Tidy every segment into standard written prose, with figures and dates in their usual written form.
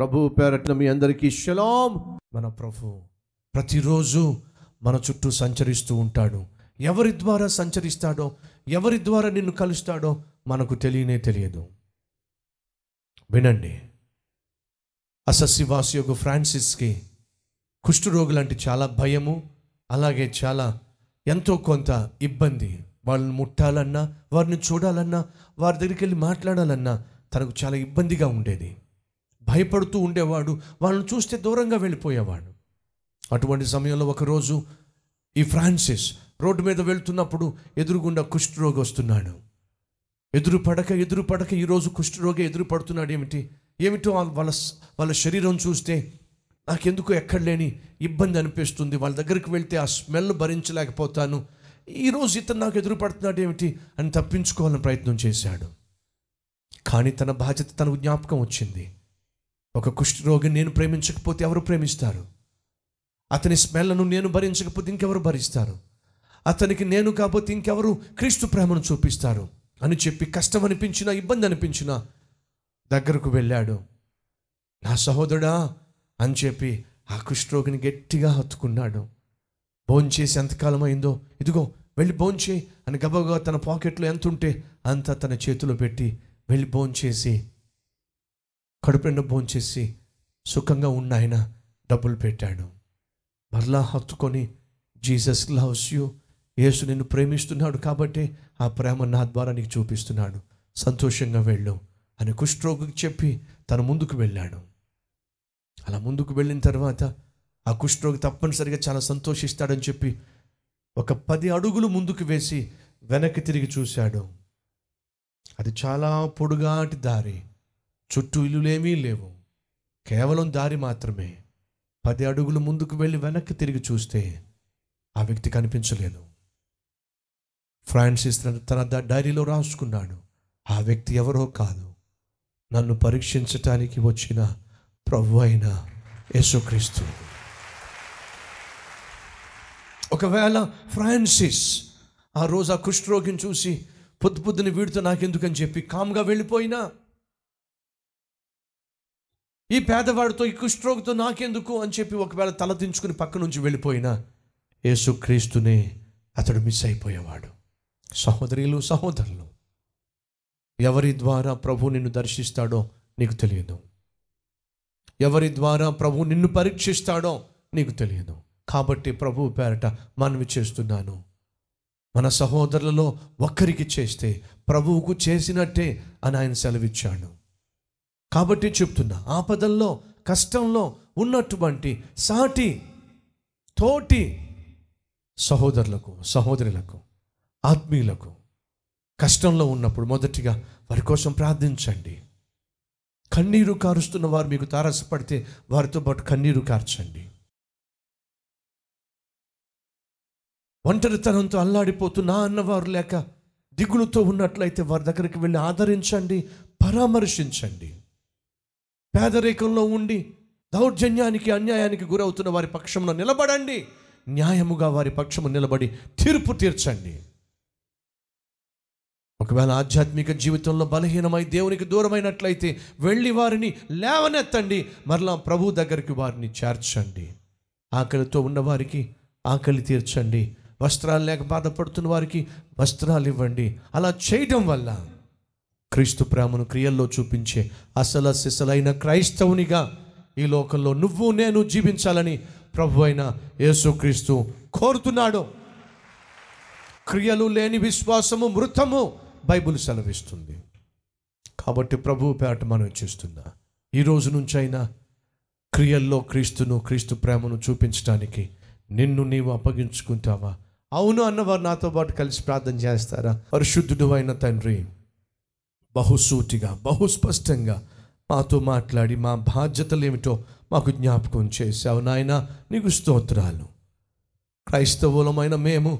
ప్రభు పేరట మీ అందరికీ షలాం. మన ప్రభు ప్రతిరోజు మన చుట్టూ సంచరిస్తూ ఉంటాడు. ఎవరి ద్వారా సంచరిస్తాడో, ఎవరి ద్వారా నిన్ను కలుస్తాడో మనకు తెలియనే తెలియదు. వినండి, అససివాసియోగు ఫ్రాన్సిస్కి కుష్ఠరోగు లాంటి చాలా భయము, అలాగే చాలా ఎంతో కొంత ఇబ్బంది. వాళ్ళని ముట్టాలన్నా, వారిని చూడాలన్నా, వారి దగ్గరికి వెళ్ళి మాట్లాడాలన్నా తనకు చాలా ఇబ్బందిగా ఉండేది. భయపడుతూ ఉండేవాడు, వాళ్ళని చూస్తే దూరంగా వెళ్ళిపోయేవాడు. అటువంటి సమయంలో ఒకరోజు ఈ ఫ్రాన్సిస్ రోడ్డు మీద వెళ్తున్నప్పుడు ఎదురుగుండా కుష్ఠరోగి వస్తున్నాడు. ఎదురు పడక ఈరోజు కుష్ఠరోగి ఎదురు పడుతున్నాడు. ఏమిటో వాళ్ళ శరీరం చూస్తే నాకెందుకు ఎక్కడ లేని ఇబ్బంది అనిపిస్తుంది, వాళ్ళ దగ్గరికి వెళ్తే ఆ స్మెల్ భరించలేకపోతాను, ఈరోజు ఇతను నాకు ఎదురు పడుతున్నాడు ఏమిటి అని తప్పించుకోవాలని ప్రయత్నం చేశాడు. కానీ తన బాధ్యత తనకు జ్ఞాపకం వచ్చింది. ఒక కుష్ఠరోగిని నేను ప్రేమించకపోతే ఎవరు ప్రేమిస్తారు? అతని స్మెల్లను నేను భరించకపోతే ఇంకెవరు భరిస్తారు? అతనికి నేను కాకపోతే ఇంకెవరు క్రీస్తు ప్రేమను చూపిస్తారు అని చెప్పి కష్టం అనిపించినా, ఇబ్బంది అనిపించినా దగ్గరకు వెళ్ళాడు. నా సహోదరుడా అని చెప్పి ఆ కుష్ఠరోగిని గట్టిగా హత్తుకున్నాడు. భోంచేసి ఎంతకాలం అయిందో, ఇదిగో వెళ్ళి భోంచే అని గబగబా తన పాకెట్లో ఎంత ఉంటే అంతా తన చేతిలో పెట్టి వెళ్ళి భోంచేసి కడుపు నిండా భోంచేసి సుఖంగా ఉన్న ఆయన డబ్బులు పెట్టాడు. మరలా హత్తుకొని, జీసస్ లవ్స్ యూ, యేసు నిన్ను ప్రేమిస్తున్నాడు కాబట్టి ఆ ప్రేమ నా ద్వారా నీకు చూపిస్తున్నాడు, సంతోషంగా వెళ్ళు అని కుష్ఠరోగికి చెప్పి తను ముందుకు వెళ్ళాడు. అలా ముందుకు వెళ్ళిన తర్వాత ఆ కుష్ఠరోగి తప్పనిసరిగా చాలా సంతోషిస్తాడని చెప్పి ఒక 10 అడుగులు ముందుకు వేసి వెనక్కి తిరిగి చూశాడు. అది చాలా పొడుగాటి దారి, చుట్టూ ఇల్లులేమీ లేవు, కేవలం దారి మాత్రమే. 10 అడుగులు ముందుకు వెళ్ళి వెనక్కి తిరిగి చూస్తే ఆ వ్యక్తి కనిపించలేదు. ఫ్రాన్సిస్ తన డైరీలో రాసుకున్నాడు, ఆ వ్యక్తి ఎవరో కాదు, నన్ను పరీక్షించటానికి వచ్చిన ప్రభువు అయిన యేసుక్రీస్తు. ఒకవేళ ఫ్రాన్సిస్ ఆ రోజు ఆ కుష్ఠరోగిని చూసి పొద్దున వీడితో నాకెందుకని చెప్పి కామ్గా వెళ్ళిపోయినా, ఈ పేదవాడితో ఈ కుష్ఠరోగితో నాకెందుకు అని చెప్పి ఒకవేళ తలదించుకుని పక్క నుంచి వెళ్ళిపోయినా, యేసుక్రీస్తునే అతడు మిస్ అయిపోయేవాడు. సహోదరులు సహోదరులు, ఎవరి ద్వారా ప్రభు నిన్ను దర్శిస్తాడో నీకు తెలియదు, ఎవరి ద్వారా ప్రభు నిన్ను పరీక్షిస్తాడో నీకు తెలియదు. కాబట్టి ప్రభు పేరట మనవి చేస్తున్నాను, మన సహోదరులలో ఒక్కరికి చేస్తే ప్రభువుకు చేసినట్టే అని ఆయన సెలవిచ్చాడు. కాబట్టి చెప్తున్నా, ఆపదల్లో కష్టంలో ఉన్నటువంటి సాటి తోటి సహోదరులకు సహోదరులకు ఆత్మీయులకు కష్టంలో ఉన్నప్పుడు మొదటిగా వారి కోసం ప్రార్థించండి. కన్నీరు కారుస్తున్న వారు మీకు తారసపడితే వారితో పాటు కన్నీరు కార్చండి. ఒంటరితనంతో అల్లాడిపోతున్నా అన్నవారు లేక దిగులుతో ఉన్నట్లయితే వారి దగ్గరికి వెళ్ళి ఆదరించండి, పరామర్శించండి. పేదరికంలో ఉండి దౌర్జన్యానికి అన్యాయానికి గురవుతున్న వారి పక్షంలో నిలబడండి, న్యాయముగా వారి పక్షము నిలబడి తీర్పు తీర్చండి. ఒకవేళ ఆధ్యాత్మిక జీవితంలో బలహీనమై దేవునికి దూరమైనట్లయితే వెళ్ళి వారిని లేవనెత్తండి, మరలా ప్రభు దగ్గరికి వారిని చేర్చండి. ఆకలితో ఉన్నవారికి ఆకలి తీర్చండి, వస్త్రాలు లేక బాధపడుతున్న వారికి వస్త్రాలు ఇవ్వండి. అలా చేయడం వల్ల క్రీస్తు ప్రేమను క్రియల్లో చూపించే అసలు సిసలైన క్రైస్తవునిగా ఈ లోకంలో నువ్వు నేను జీవించాలని ప్రభు అయిన యేసుక్రీస్తు కోరుతున్నాడు. క్రియలు లేని విశ్వాసము మృతము, బైబిల్ సెలవిస్తుంది. కాబట్టి ప్రభు పేరట మనం చేస్తున్నా, ఈ రోజు నుంచైనా క్రియల్లో క్రీస్తును క్రీస్తు ప్రేమను చూపించడానికి నిన్ను నీవు అప్పగించుకుంటావా? అవును అన్నవారు నాతో పాటు కలిసి ప్రార్థన చేస్తారా? పరిశుద్ధుడు అయిన తండ్రి, బహుసూటిగా బహుస్పష్టంగా మాతో మాట్లాడి మా బాధ్యతలు ఏమిటో మాకు జ్ఞాపకం చేశావు నాయన, నీకు స్తోత్రాలు. క్రైస్తవులమైన మేము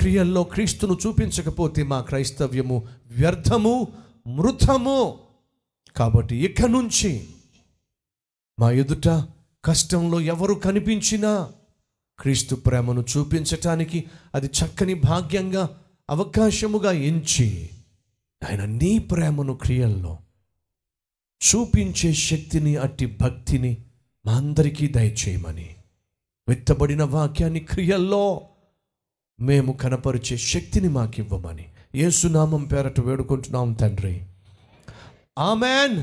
క్రియల్లో క్రీస్తును చూపించకపోతే మా క్రైస్తవ్యము వ్యర్థము మృతము. కాబట్టి ఇక నుంచి మా ఎదుట కష్టంలో ఎవరు కనిపించినా క్రీస్తు ప్రేమను చూపించటానికి అది చక్కని భాగ్యంగా అవకాశముగా ఎంచి ఆయన నీ ప్రేమను క్రియల్లో చూపించే శక్తిని అట్టి భక్తిని మా అందరికీ దయచేయమని విత్తబడిన వాక్యాన్ని క్రియల్లో మేము కనపరిచే శక్తిని మాకివ్వమని యేసు నామం పేరట వేడుకుంటున్నాం తండ్రి ఆమేన్।